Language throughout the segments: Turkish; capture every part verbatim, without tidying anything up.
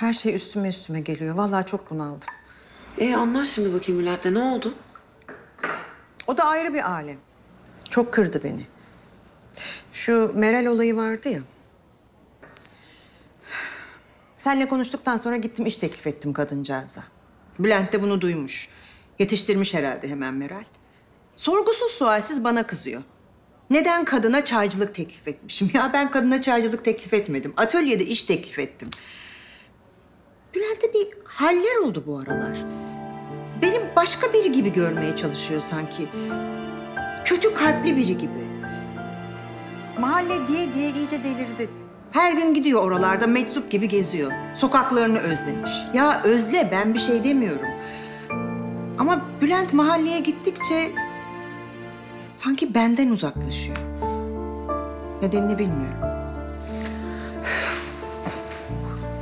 Her şey üstüme üstüme geliyor. Vallahi çok bunaldım. E anlar şimdi bakayım Bülent'le ne oldu? O da ayrı bir alem. Çok kırdı beni. Şu Meral olayı vardı ya. Seninle konuştuktan sonra gittim iş teklif ettim kadıncağıza. Bülent de bunu duymuş. Yetiştirmiş herhalde hemen Meral. Sorgusuz sualsiz bana kızıyor. Neden kadına çaycılık teklif etmişim? Ya ben kadına çaycılık teklif etmedim. Atölyede iş teklif ettim. Bülent'e bir haller oldu bu aralar. Benim başka biri gibi görmeye çalışıyor sanki. Kötü kalpli biri gibi. Mahalle diye diye iyice delirdi. Her gün gidiyor oralarda meczup gibi geziyor. Sokaklarını özlemiş. Ya özle, ben bir şey demiyorum. Ama Bülent mahalleye gittikçe sanki benden uzaklaşıyor. Nedenini bilmiyorum.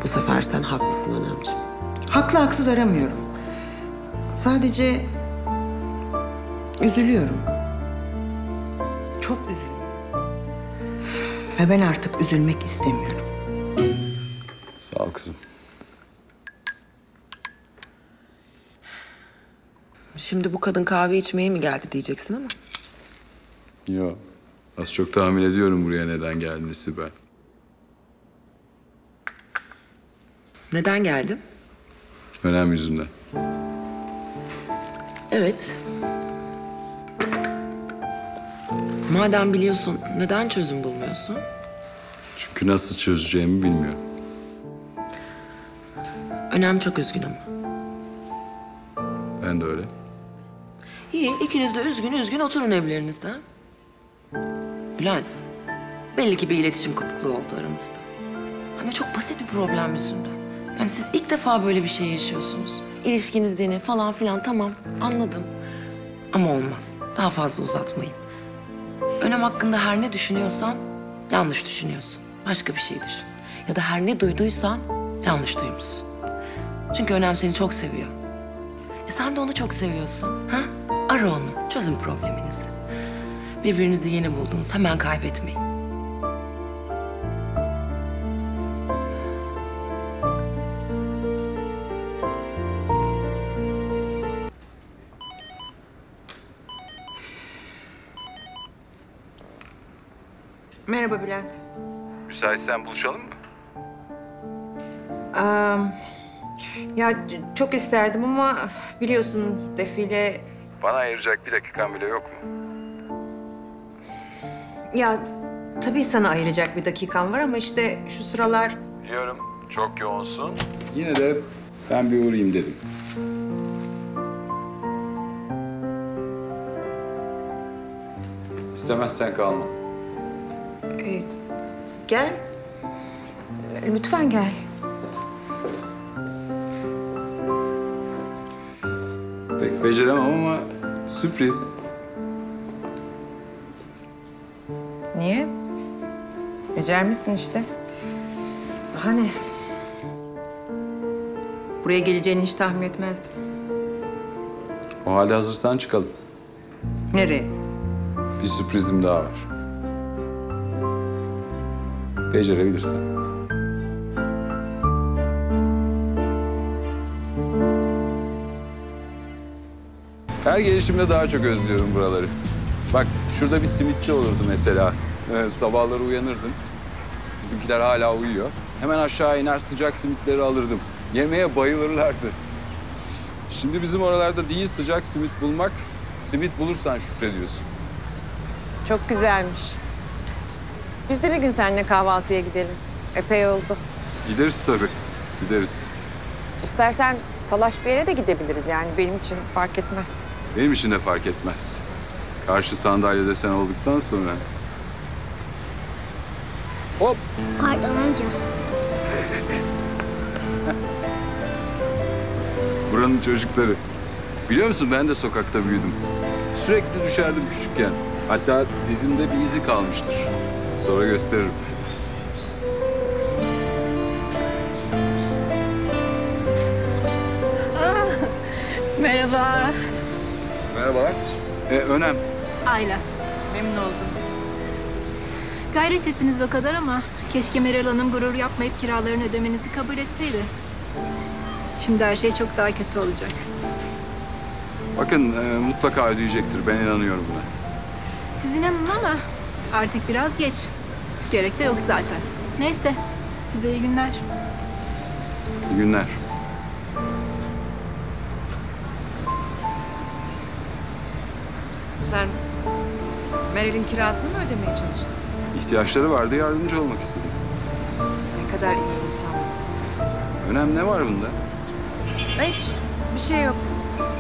Bu sefer sen haklısın Önemciğim. Haklı haksız aramıyorum. Sadece üzülüyorum. Çok üzülüyorum. Ve ben artık üzülmek istemiyorum. Sağ ol kızım. Şimdi bu kadın kahve içmeye mi geldi diyeceksin ama. Yok. Az çok tahmin ediyorum buraya neden geldiğini Sibel. Neden geldim? Önem yüzünden. Evet. Madem biliyorsun, neden çözüm bulmuyorsun? Çünkü nasıl çözeceğimi bilmiyorum. Önem çok üzgün ama. Ben de öyle. İyi, ikiniz de üzgün üzgün oturun evlerinizde. Bülent, belli ki bir iletişim kopukluğu oldu aranızda. Ama çok basit bir problem yüzünden. Yani siz ilk defa böyle bir şey yaşıyorsunuz. İlişkiniz yeni falan filan, tamam anladım. Ama olmaz, daha fazla uzatmayın. Önem hakkında her ne düşünüyorsan yanlış düşünüyorsun. Başka bir şey düşün. Ya da her ne duyduysan yanlış duymuşsun. Çünkü Önem seni çok seviyor. E sen de onu çok seviyorsun. Ha? Ara onu, çözün probleminizi. Birbirinizi yeni buldunuz, hemen kaybetmeyin. Merhaba Bülent. Müsaitsen buluşalım mı? Ee, ya çok isterdim ama biliyorsun defile... Bana ayıracak bir dakikan bile yok mu? Ya tabii sana ayıracak bir dakikan var ama işte şu sıralar... Biliyorum çok yoğunsun. Yine de ben bir uğrayayım dedim. İstemezsen kalma. Ee, gel. Lütfen gel. Pek beceremem ama sürpriz. Niye? Becermişsin işte. Daha ne? Buraya geleceğini hiç tahmin etmezdim. O halde hazırsan çıkalım. Nereye? Bir sürprizim daha var. Becerebilirsen. Her gelişimde daha çok özlüyorum buraları. Bak şurada bir simitçi olurdu mesela. Ee, sabahları uyanırdın. Bizimkiler hala uyuyor. Hemen aşağı iner sıcak simitleri alırdım. Yemeğe bayılırlardı. Şimdi bizim oralarda değil sıcak simit bulmak. Simit bulursan şükrediyorsun. Çok güzelmiş. Biz de bir gün seninle kahvaltıya gidelim. Epey oldu. Gideriz tabii. Gideriz. İstersen salaş bir yere de gidebiliriz yani. Benim için fark etmez. Benim için de fark etmez. Karşı sandalyede sen olduktan sonra... Hop! Pardon amca. Buranın çocukları. Biliyor musun ben de sokakta büyüdüm. Sürekli düşerdim küçükken. Hatta dizimde bir izi kalmıştır. Sonra gösteririm. Aa, merhaba. Merhabalar. Ee, Önem. Ayla. Memnun oldum. Gayret ettiniz o kadar ama keşke Meral Hanım gurur yapmayıp kiralarını ödemenizi kabul etseydi. Şimdi her şey çok daha kötü olacak. Bakın e, mutlaka ödeyecektir. Ben inanıyorum buna. Siz inanın ama artık biraz geç. Gerek de yok zaten. Neyse, size iyi günler. İyi günler. Sen Meral'in kirasını mı ödemeye çalıştın? İhtiyaçları vardı, yardımcı olmak istedim. Ne kadar iyi insanmışsın. Önem ne var bunda? Hiç, bir şey yok.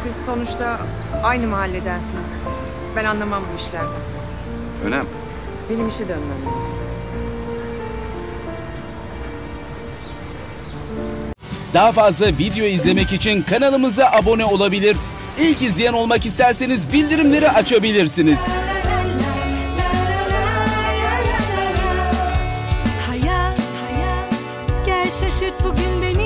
Siz sonuçta aynı mahalledensiniz. Ben anlamam bu işlerden. Önem. Benim işe dönmem lazım. Daha fazla video izlemek için kanalımıza abone olabilir. İlk izleyen olmak isterseniz bildirimleri açabilirsiniz. Hayat, gel şaşırt bugün beni.